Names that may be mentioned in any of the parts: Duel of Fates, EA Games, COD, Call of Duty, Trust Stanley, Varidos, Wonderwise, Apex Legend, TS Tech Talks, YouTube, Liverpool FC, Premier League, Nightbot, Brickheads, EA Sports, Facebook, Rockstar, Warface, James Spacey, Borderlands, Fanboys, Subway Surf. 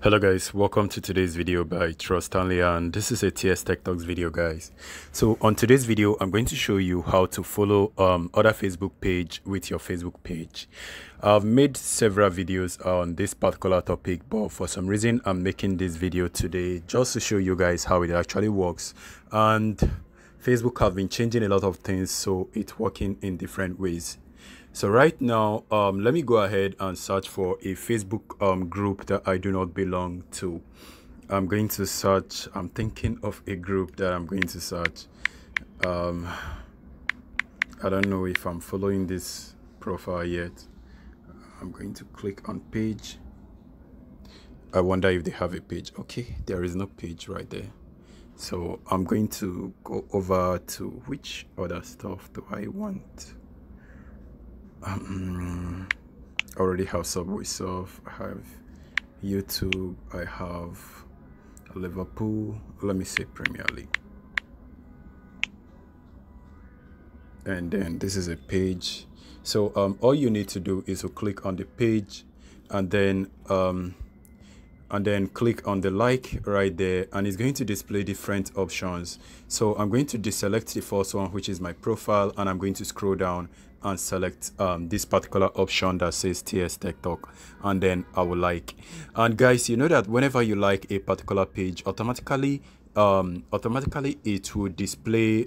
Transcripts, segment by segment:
Hello guys, welcome to today's video by Trust Stanley, and this is a TS Tech Talks video, guys. So on today's video, I'm going to show you how to follow other Facebook page with your Facebook page. I've made several videos on this particular topic, but for some reason I'm making this video today just to show you guys how it actually works. And Facebook have been changing a lot of things, so it's working in different ways. So right now, let me go ahead and search for a Facebook group that I do not belong to. I'm going to search. I'm thinking of a group that I'm going to search. I don't know if I'm following this profile yet. I'm going to click on page. I wonder if they have a page. Okay, there is no page right there. So I'm going to go over to which other stuff do I want? I already have Subway Surf, I have YouTube, I have Liverpool, let me say Premier League. And then this is a page. So all you need to do is to click on the page and then click on the like right there, and it's going to display different options. So I'm going to deselect the first one, which is my profile, and I'm going to scroll down and select this particular option that says TS Tech Talk, and then I will like. And guys, you know that whenever you like a particular page, automatically it will display,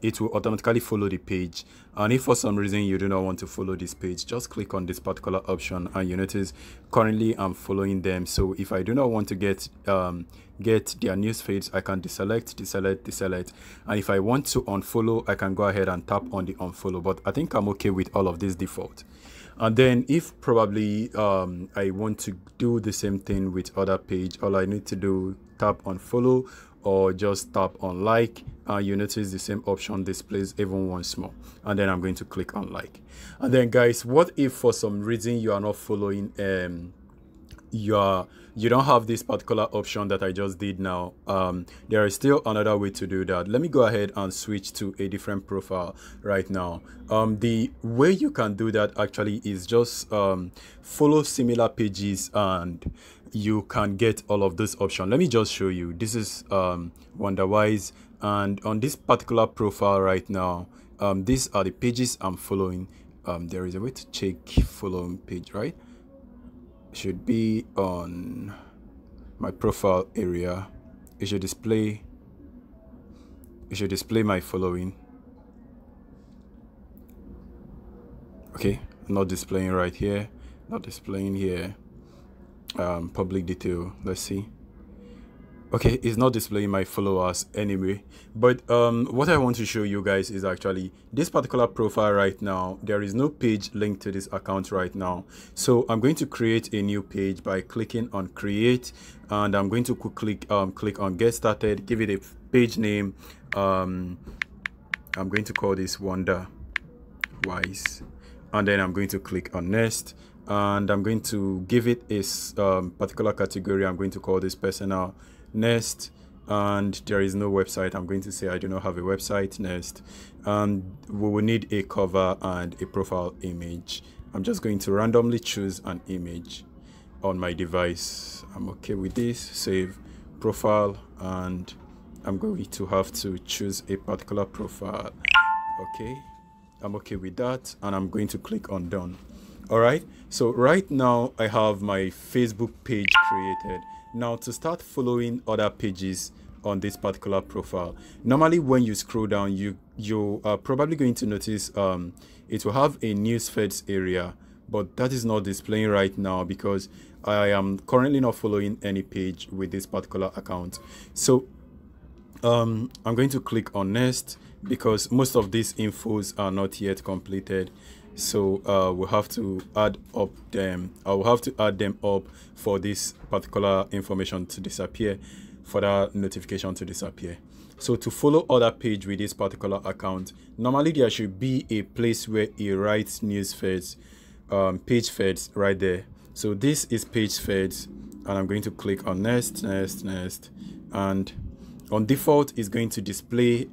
it will automatically follow the page. And if for some reason you do not want to follow this page, just click on this particular option, and you notice currently I'm following them. So if I do not want to get their news feeds, I can deselect, and if I want to unfollow, I can go ahead and tap on the unfollow. But I think I'm okay with all of this default. And then if probably I want to do the same thing with other page, all I need to do, tap on follow or just tap on like, and you notice the same option displays even once more, and then I'm going to click on like. And then guys, what if for some reason you are not following, you don't have this particular option that I just did now? There is still another way to do that. Let me go ahead and switch to a different profile right now. The way you can do that actually is just follow similar pages, and you can get all of those options. Let me just show you. This is Wonderwise, and on this particular profile right now, these are the pages I'm following. There is a way to check following page, right? Should be on my profile area. It should display my following. Okay, not displaying right here, not displaying here. Public detail, let's see. Okay, it's not displaying my followers anyway. But what I want to show you guys is actually this particular profile right now. There is no page linked to this account right now, so I'm going to create a new page by clicking on create, and I'm going to click on get started. Give it a page name. I'm going to call this Wonderwise, and then I'm going to click on next, and I'm going to give it a particular category. I'm going to call this personal. Next. And there is no website. I'm going to say I do not have a website. Next. We will need a cover and a profile image. I'm just going to randomly choose an image on my device. I'm okay with this. Save profile, and I'm going to have to choose a particular profile. Okay, I'm okay with that, and I'm going to click on done. All right, so right now I have my Facebook page created. Now, to start following other pages on this particular profile, normally when you scroll down, you are probably going to notice it will have a news feeds area, but that is not displaying right now because I am currently not following any page with this particular account. So I'm going to click on next because most of these infos are not yet completed. So we'll have to add up them. I will have to add them up for this particular information to disappear, for that notification to disappear. So to follow other page with this particular account, normally there should be a place where it writes news feeds, page feeds right there. So this is page feeds, and I'm going to click on next, and on default is going to display.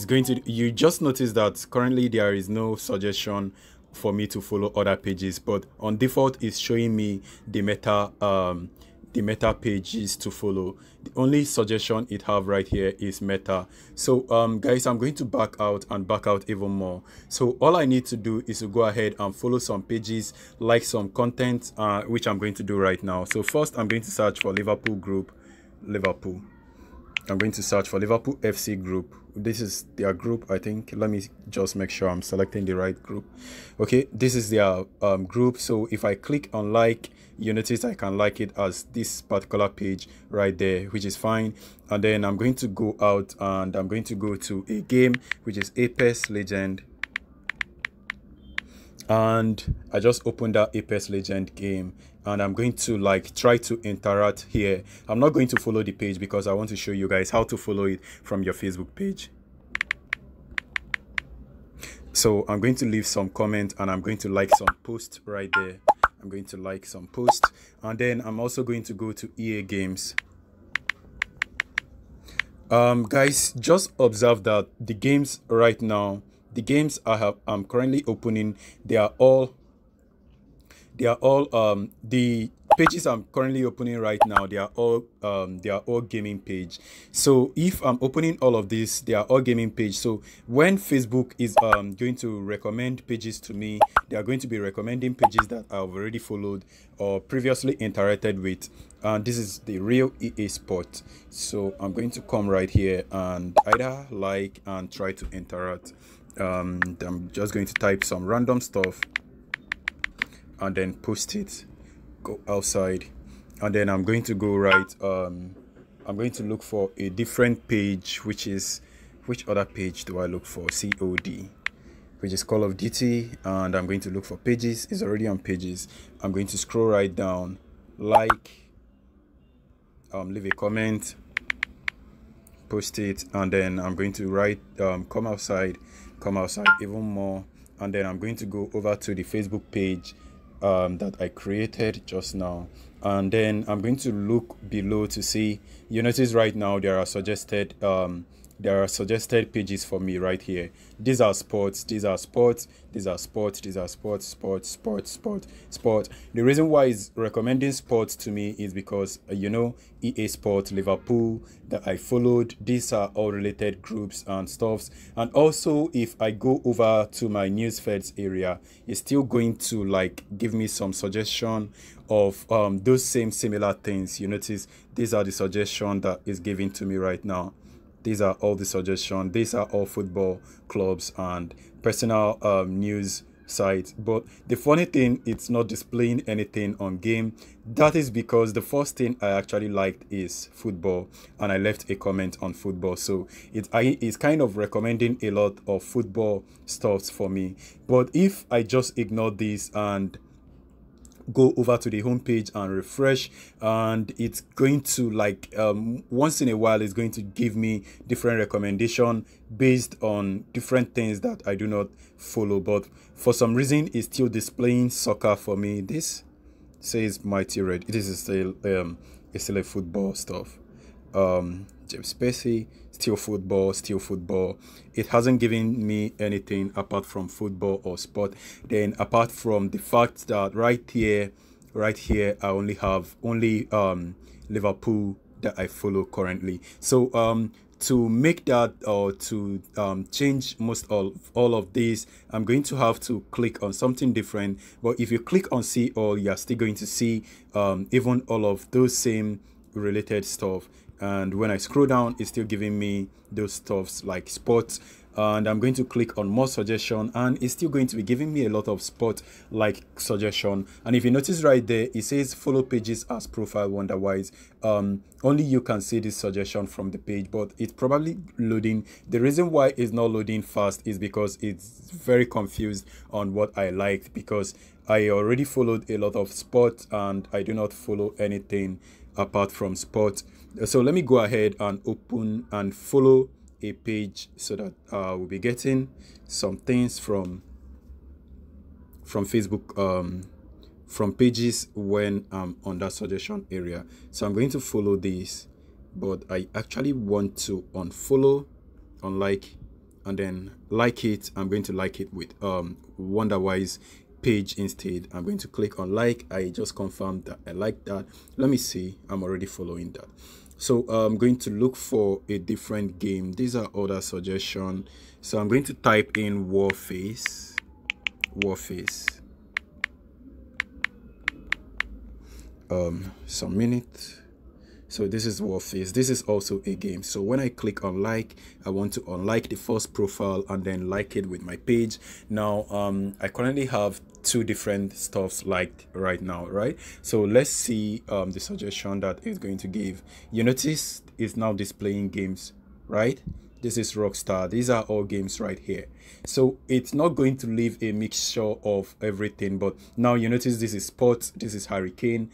You just notice that currently there is no suggestion for me to follow other pages, but on default it's showing me the meta pages to follow. The only suggestion it have right here is meta. So guys, I'm going to back out and back out even more. So all I need to do is to go ahead and follow some pages, like some content, which I'm going to do right now. So first I'm going to search for Liverpool group, Liverpool. I'm going to search for Liverpool FC group. This is their group, I think. Let me just make sure I'm selecting the right group. Okay, this is their group. So if I click on like, you notice I can like it as this particular page right there, which is fine. And then I'm going to go out and I'm going to go to a game, which is Apex Legend. And I just opened that Apex Legend game, and I'm going to like try to interact here. I'm not going to follow the page because I want to show you guys how to follow it from your Facebook page. So I'm going to leave some comment and I'm going to like some post right there. I'm going to like some post, and then I'm also going to go to EA Games. Guys, just observe that the games right now, the games I'm currently opening, the pages I'm currently opening right now, they are all gaming page. So if I'm opening all of this, they are all gaming page. So when Facebook is going to recommend pages to me, they are going to be recommending pages that I've already followed or previously interacted with. And this is the real EA Sports. So I'm going to come right here and either like and try to interact. I'm just going to type some random stuff and then post it. Go outside, and then I'm going to go right, I'm going to look for a different page, which is, which other page do I look for? COD, which is Call of Duty. And I'm going to look for pages. It's already on pages. I'm going to scroll right down, like, leave a comment, post it, and then I'm going to write come outside even more. And then I'm going to go over to the Facebook page that I created just now, and then I'm going to look below to see. You notice right now there are suggested pages for me right here. These are sports, these are sports, these are sports, these are sports, sports, sports, sports, sports. The reason why it's recommending sports to me is because you know, EA Sports, Liverpool that I followed, these are all related groups and stuffs. And also if I go over to my news feeds area, it's still going to like give me some suggestion of those same similar things. You notice these are the suggestion that is given to me right now. These are all the suggestions. These are all football clubs and personal news sites. But the funny thing, it's not displaying anything on game. That is because the first thing I actually liked is football, and I left a comment on football. So it's kind of recommending a lot of football stuff for me. But if I just ignore this and go over to the home page and refresh, and it's going to like once in a while it's going to give me different recommendation based on different things that I do not follow. But for some reason it's still displaying soccer for me. This says Mighty Red. This is still it's still a football stuff. James Spacey, still football, still football. It hasn't given me anything apart from football or sport. Then apart from the fact that right here I only have Liverpool that I follow currently. So to make that, or to change most all of these, I'm going to have to click on something different. But if you click on see all, you're still going to see even all of those same related stuff. And when I scroll down, it's still giving me those stuffs like sports. And I'm going to click on more suggestion, and it's still going to be giving me a lot of sports like suggestion. And if you notice right there, it says follow pages as profile Wonderwise. Only you can see this suggestion from the page, but it's probably loading. The reason why it's not loading fast is because it's very confused on what I liked, because I already followed a lot of sports and I do not follow anything apart from sports. So let me go ahead and open and follow a page so that we'll be getting some things from Facebook, from pages when I'm on that suggestion area. So I'm going to follow this, but I actually want to unfollow, unlike, and then like it. I'm going to like it with Wonderwise page instead. I'm going to click on like. I just confirmed that I like that. Let me see, I'm already following that. So I'm going to look for a different game. These are other suggestions. So I'm going to type in Warface. Some minute. So this is Warface. This is also a game. So when I click on like, I want to unlike the first profile and then like it with my page. Now I currently have two different stuffs liked right now, right? So let's see the suggestion that it's going to give. You notice it's now displaying games, right? This is Rockstar. These are all games right here. So it's not going to leave a mixture of everything, but now you notice this is sports, this is Hurricane,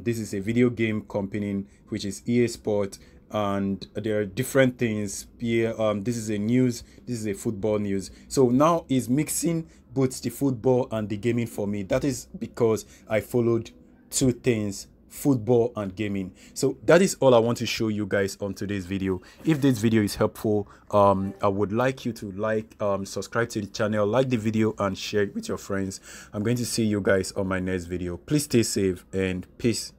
this is a video game company, which is EA Sports, and there are different things here. This is a news, this is a football news. So now it's mixing both the football and the gaming for me. That is because I followed two things, football and gaming. So that is all I want to show you guys on today's video. If this video is helpful, I would like you to like, subscribe to the channel, like the video and share it with your friends. I'm going to see you guys on my next video. Please stay safe and peace.